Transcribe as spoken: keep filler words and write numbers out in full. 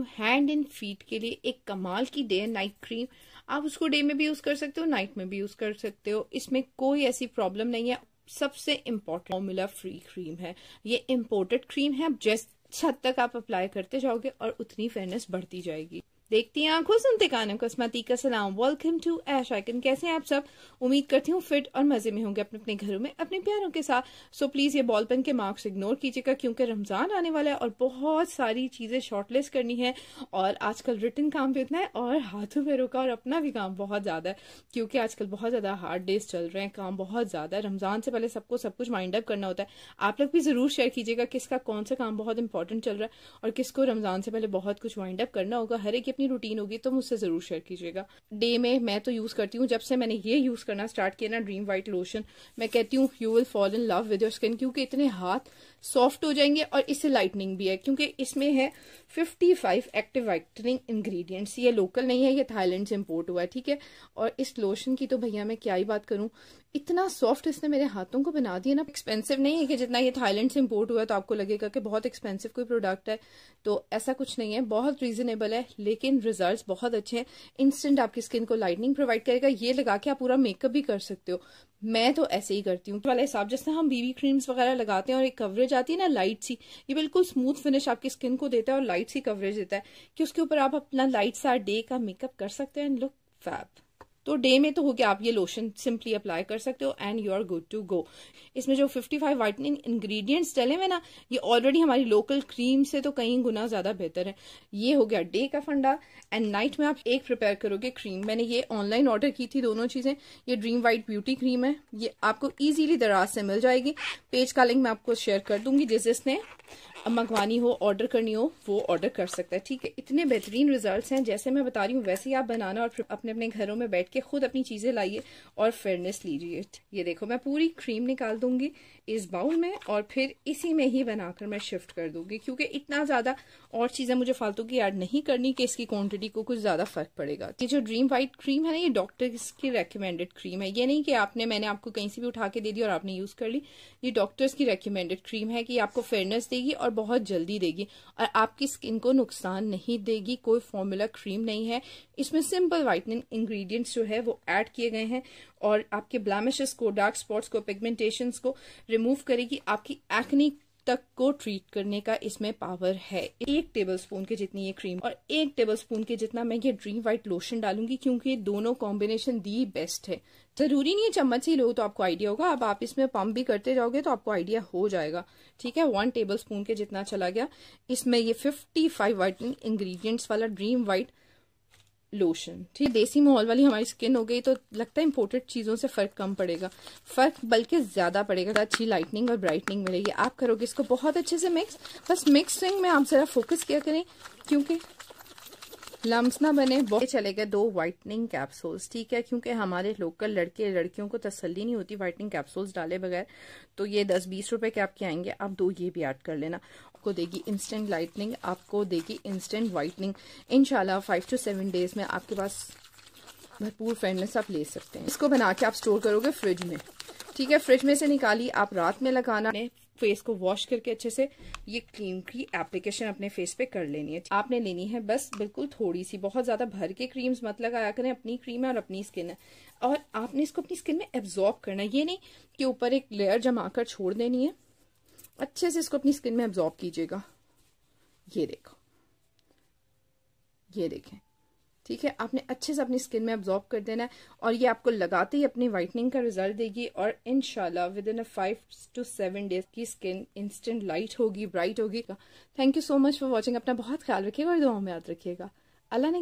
Hand and feet के लिए एक कमाल की डे एंड नाइट क्रीम। आप उसको डे में भी यूज कर सकते हो, नाइट में भी यूज कर सकते हो, इसमें कोई ऐसी प्रॉब्लम नहीं है। सबसे इम्पोर्टेंट फॉर्मूला फ्री क्रीम है, ये इम्पोर्टेड क्रीम है। जिस हद तक आप अप्लाई करते जाओगे और उतनी फेयरनेस बढ़ती जाएगी। देखती हैं आंखों सुनते कानों कॉस्मेटिक का सलाम। Welcome to ash icon. कैसे हैं आप सब? उम्मीद करती हूँ फिट और मजे में होंगे अपने अपने घरों में अपने प्यारों के साथ। सो so, प्लीज ये बॉल पेन के मार्क्स इग्नोर कीजिएगा क्योंकि रमजान आने वाला है और बहुत सारी चीजें शॉर्टलिस्ट करनी है। और आजकल रिटन काम भी इतना है और हाथों में रोका और अपना भी काम बहुत ज्यादा है क्योंकि आजकल बहुत ज्यादा हार्ड डेज चल रहे हैं, काम बहुत ज्यादा है। रमजान से पहले सबको सब कुछ माइंड अप करना होता है। आप लोग भी जरूर शेयर कीजिएगा किसका कौन सा काम बहुत इंपॉर्टेंट चल रहा है और किसको रमजान से पहले बहुत कुछ माइंड अप करना होगा। हर एक रूटीन होगी तो मुझसे जरूर शेयर कीजिएगा। डे में मैं तो यूज करती हूँ, जब से मैंने ये यूज करना स्टार्ट किया ना ड्रीम व्हाइट लोशन, मैं कहती हूँ you will fall in love with your skin क्योंकि इतने हाथ सॉफ्ट हो जाएंगे। और इससे लाइटनिंग भी है क्योंकि इसमें है पचपन एक्टिव वाइटनिंग इंग्रेडिएंट्स। ये लोकल नहीं है, ये थाईलैंड से इम्पोर्ट हुआ है, ठीक है। और इस लोशन की तो भैया मैं क्या ही बात करूं, इतना सॉफ्ट इसने मेरे हाथों को बना दिया ना। एक्सपेंसिव नहीं है कि जितना ये थाईलैंड से इम्पोर्ट हुआ है तो आपको लगेगा कि बहुत एक्सपेंसिव कोई प्रोडक्ट है, तो ऐसा कुछ नहीं है, बहुत रीजनेबल है लेकिन रिजल्ट्स बहुत अच्छे हैं। इंस्टेंट आपकी स्किन को लाइटनिंग प्रोवाइड करेगा। ये लगा के आप पूरा मेकअप भी कर सकते हो, मैं तो ऐसे ही करती हूँ। तो वाला हिसाब जैसे हम बीबी क्रीम्स वगैरह लगाते हैं और एक कवरेज आती है ना लाइट सी, ये बिल्कुल स्मूथ फिनिश आपकी स्किन को देता है और लाइट सी कवरेज देता है कि उसके ऊपर आप अपना लाइट सा डे का मेकअप कर सकते हैं एंड लुक फैब। तो डे में तो हो गया, आप ये लोशन सिंपली अप्लाई कर सकते हो and you are good to go. इसमें जो पचपन वाइटनिंग इंग्रेडिएंट्स डले हुए ना, ये ऑलरेडी हमारी लोकल क्रीम से तो कई गुना ज्यादा बेहतर है। ये हो गया डे का फंडा एंड नाइट में आप एक प्रिपेयर करोगे क्रीम। मैंने ये ऑनलाइन ऑर्डर की थी दोनों चीजें। ये ड्रीम व्हाइट ब्यूटी क्रीम है, ये आपको ईजिली दराज से मिल जाएगी। पेज का लिंक मैं आपको शेयर कर दूंगी, जिस जिसने मंगवानी हो ऑर्डर करनी हो वो ऑर्डर कर सकता है, ठीक है। इतने बेहतरीन रिजल्ट्स हैं, जैसे मैं बता रही हूँ वैसे ही आप बनाना और अपने अपने घरों में बैठ के खुद अपनी चीजें लाइए और फेयरनेस लीजिए। ये देखो मैं पूरी क्रीम निकाल दूंगी इस बाउल में और फिर इसी में ही बनाकर मैं शिफ्ट कर दूंगी क्योंकि इतना ज्यादा और चीजें मुझे फालतू की ऐड नहीं करनी कि इसकी क्वांटिटी को कुछ ज्यादा फर्क पड़ेगा। ये जो ड्रीम व्हाइट क्रीम है ना, ये डॉक्टर्स की रेकमेंडेड क्रीम है। ये नहीं कि आपने मैंने आपको कहीं से भी उठा के दे दी और आपने यूज कर ली। ये डॉक्टर्स की रेकमेंडेड क्रीम है कि आपको फेयरनेस देगी और बहुत जल्दी देगी और आपकी स्किन को नुकसान नहीं देगी। कोई फॉर्मूला क्रीम नहीं है इसमें, सिंपल वाइटनिंग इंग्रेडिएंट्स जो है वो ऐड किए गए हैं और आपके ब्लैमिशेस को, डार्क स्पॉट्स को, पिगमेंटेशंस को रिमूव करेगी। आपकी एक्ने तक को ट्रीट करने का इसमें पावर है। एक टेबलस्पून के जितनी ये क्रीम और एक टेबलस्पून के जितना मैं ये ड्रीम व्हाइट लोशन डालूंगी क्योंकि ये दोनों कॉम्बिनेशन दी बेस्ट है। जरूरी नहीं है चम्मच ही लो तो आपको आइडिया होगा, अब आप इसमें पंप भी करते जाओगे तो आपको आइडिया हो जाएगा, ठीक है। वन टेबलस्पून के जितना चला गया। इसमें ये फिफ्टी फाइव वाइटनिंग इंग्रेडिएंट्स वाला ड्रीम व्हाइट लोशन, ठीक है। देसी माहौल वाली हमारी स्किन हो गई तो लगता है इंपोर्टेड चीजों से फर्क कम पड़ेगा, फर्क बल्कि ज्यादा पड़ेगा। अच्छी लाइटनिंग और ब्राइटनिंग मिलेगी। आप करोगे इसको बहुत अच्छे से मिक्स, बस मिक्सिंग में आप जरा फोकस किया करें क्योंकि लम्स ना बने। बहुत चले गए दो वाइटनिंग कैप्सूल्स, ठीक है, क्योंकि हमारे लोकल लड़के लड़कियों को तसल्ली नहीं होती वाइटनिंग कैप्सूल्स डाले बगैर, तो ये दस बीस रुपए के आपके आएंगे। आप दो ये भी ऐड कर लेना, आपको देगी इंस्टेंट लाइटनिंग, आपको देगी इंस्टेंट वाइटनिंग। इंशाल्लाह फाइव टू सेवन डेज में आपके पास भरपूर फेयरनेस आप ले सकते हैं। इसको बना के आप स्टोर करोगे फ्रिज में, ठीक है। फ्रिज में से निकाली आप रात में लगाना, अपने फेस को वॉश करके अच्छे से ये क्रीम की एप्लीकेशन अपने फेस पे कर लेनी है। आपने लेनी है बस बिल्कुल थोड़ी सी, बहुत ज्यादा भर के क्रीम्स मत लगाया करें, अपनी क्रीम है और अपनी स्किन है और आपने इसको अपनी स्किन में एब्जॉर्ब करना है। ये नहीं कि ऊपर एक लेयर जमा कर छोड़ देनी है, अच्छे से इसको अपनी स्किन में एब्जॉर्ब कीजिएगा। ये देखो, ये देखें, ठीक है, आपने अच्छे से अपनी स्किन में एब्जॉर्ब कर देना है और ये आपको लगाते ही अपनी वाइटनिंग का रिजल्ट देगी। और इंशाल्लाह within five to seven days की स्किन इंस्टेंट लाइट होगी, ब्राइट होगी। Thank you so much for watching. अपना बहुत ख्याल रखिएगा और दुआओं में याद रखिएगा। अल्लाह ने